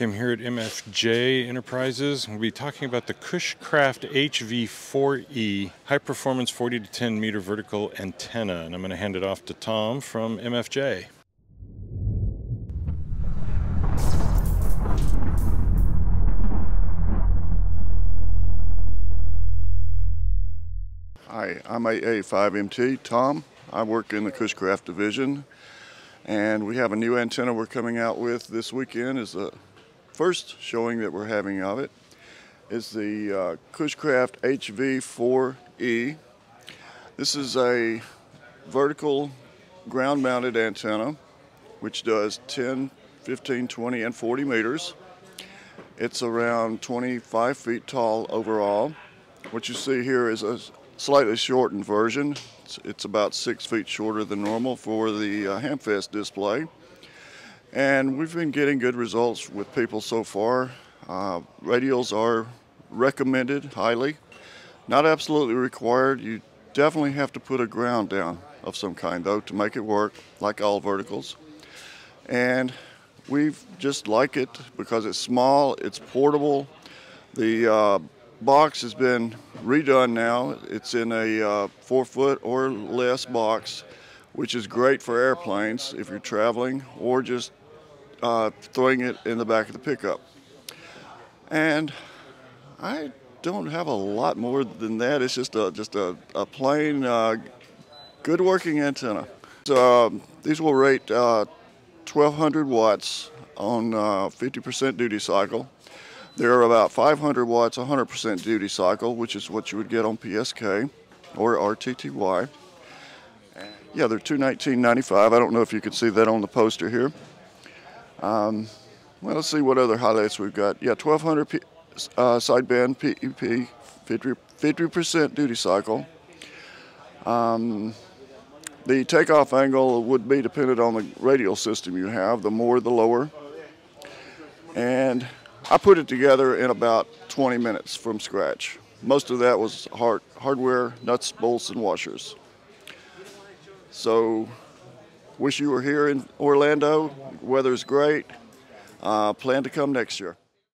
Kim here at MFJ Enterprises. We'll be talking about the Cushcraft HV-4E high-performance 40 to 10 meter vertical antenna, and I'm going to hand it off to Tom from MFJ. Hi, I'm AA5MT, Tom. I work in the Cushcraft division, and we have a new antenna we're coming out with this weekend. Is the first showing that we're having of it. It's the Cushcraft HV-4E. This is a vertical ground-mounted antenna which does 10, 15, 20, and 40 meters. It's around 25 feet tall overall. What you see here is a slightly shortened version. It's about 6 feet shorter than normal for the Hamfest display. And we've been getting good results with people so far. Radials are recommended highly. Not absolutely required. You definitely have to put a ground down of some kind, though, to make it work, like all verticals. And we just like it because it's small, it's portable. The box has been redone now. It's in a 4 foot or less box, which is great for airplanes if you're traveling or just throwing it in the back of the pickup. And I don't have a lot more than that. It's just a plain, good working antenna. So, these will rate 1,200 watts on 50% duty cycle. They're about 500 watts, 100% duty cycle, which is what you would get on PSK or RTTY. Yeah, they're $219.95. I don't know if you can see that on the poster here. Well, let's see what other highlights we've got. Yeah, 1,200 sideband PEP, 50% duty cycle. The takeoff angle would be dependent on the radial system you have. The more, the lower. And I put it together in about 20 minutes from scratch. Most of that was hardware, nuts, bolts, and washers. So, wish you were here in Orlando. Weather's great. Plan to come next year.